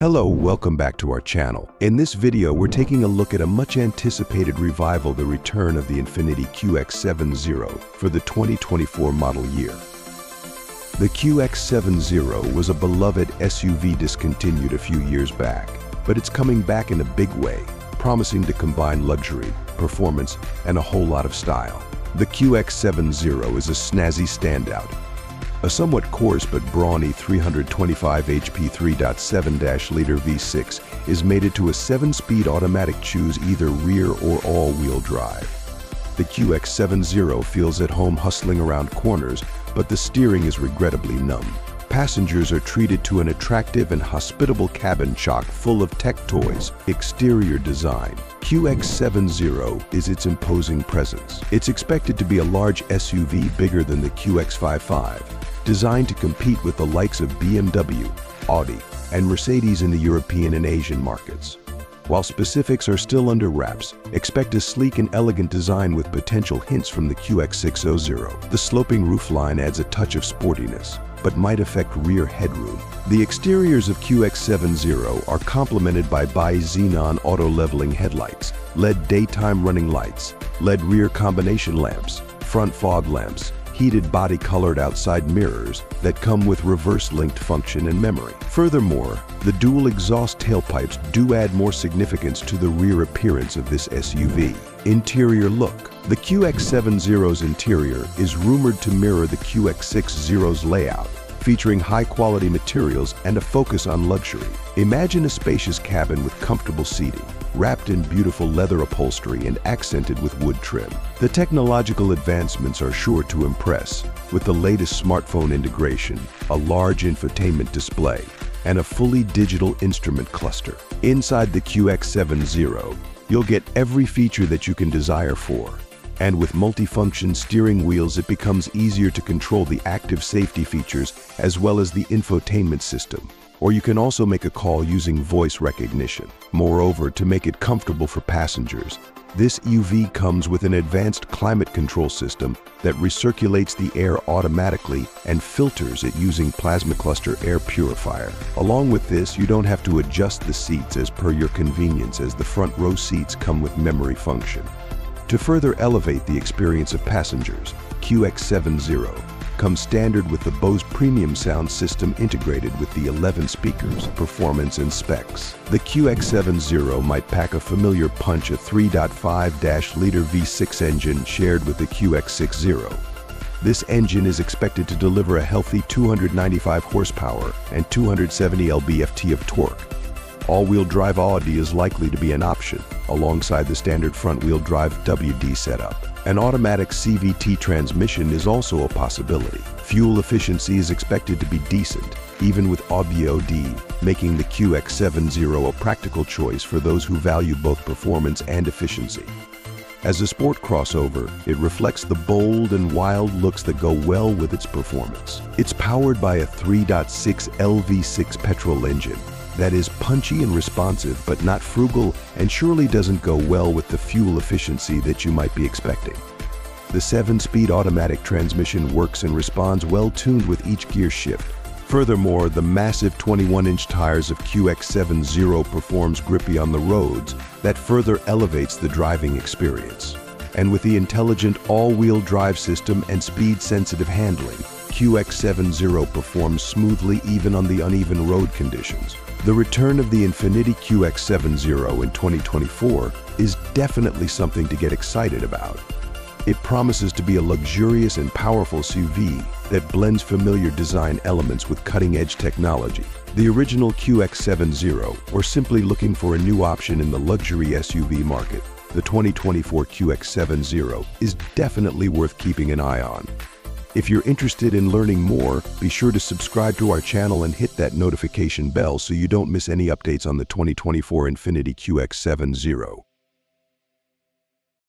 Hello, welcome back to our channel. In this video, we're taking a look at a much-anticipated revival, the return of the Infiniti QX70 for the 2024 model year. The QX70 was a beloved SUV discontinued a few years back, but it's coming back in a big way, promising to combine luxury, performance, and a whole lot of style. The QX70 is a snazzy standout. A somewhat coarse but brawny 325 HP 3.7-liter V6 is mated to a 7-speed automatic. Choose either rear or all-wheel drive. The QX70 feels at home hustling around corners, but the steering is regrettably numb. Passengers are treated to an attractive and hospitable cabin chock full of tech toys. Exterior design. QX70 is its imposing presence. It's expected to be a large SUV bigger than the QX55, designed to compete with the likes of BMW, Audi, and Mercedes in the European and Asian markets. While specifics are still under wraps, expect a sleek and elegant design with potential hints from the QX600. The sloping roofline adds a touch of sportiness, but might affect rear headroom. The exteriors of QX70 are complemented by bi-xenon auto-leveling headlights, LED daytime running lights, LED rear combination lamps, front fog lamps, heated body-colored outside mirrors that come with reverse-linked function and memory. Furthermore, the dual exhaust tailpipes do add more significance to the rear appearance of this SUV. Interior look. The QX70's interior is rumored to mirror the QX60's layout, featuring high-quality materials and a focus on luxury. Imagine a spacious cabin with comfortable seating, wrapped in beautiful leather upholstery and accented with wood trim. The technological advancements are sure to impress, with the latest smartphone integration, a large infotainment display, and a fully digital instrument cluster. Inside the QX70, you'll get every feature that you can desire for. And with multifunction steering wheels, it becomes easier to control the active safety features as well as the infotainment system. Or you can also make a call using voice recognition. Moreover, to make it comfortable for passengers, this SUV comes with an advanced climate control system that recirculates the air automatically and filters it using plasma cluster air purifier. Along with this, you don't have to adjust the seats as per your convenience, as the front row seats come with memory function. To further elevate the experience of passengers, QX70 comes standard with the Bose premium sound system integrated with the 11 speakers. Performance and specs. The QX70 might pack a familiar punch, a 3.5-liter V6 engine shared with the QX60. This engine is expected to deliver a healthy 295 horsepower and 270 lb-ft of torque. All-wheel drive Audi is likely to be an option, alongside the standard front-wheel drive WD setup. An automatic CVT transmission is also a possibility. Fuel efficiency is expected to be decent, even with Audi, making the QX70 a practical choice for those who value both performance and efficiency. As a sport crossover, it reflects the bold and wild looks that go well with its performance. It's powered by a 3.6L V6 petrol engine that is punchy and responsive but not frugal, and surely doesn't go well with the fuel efficiency that you might be expecting. The 7-speed automatic transmission works and responds well, tuned with each gear shift. Furthermore, the massive 21-inch tires of QX70 performs grippy on the roads. That further elevates the driving experience. And with the intelligent all-wheel drive system and speed-sensitive handling, QX70 performs smoothly even on the uneven road conditions. The return of the Infiniti QX70 in 2024 is definitely something to get excited about. It promises to be a luxurious and powerful SUV that blends familiar design elements with cutting-edge technology. The original QX70, or simply looking for a new option in the luxury SUV market, the 2024 QX70 is definitely worth keeping an eye on. If you're interested in learning more, be sure to subscribe to our channel and hit that notification bell so you don't miss any updates on the 2024 Infiniti QX70.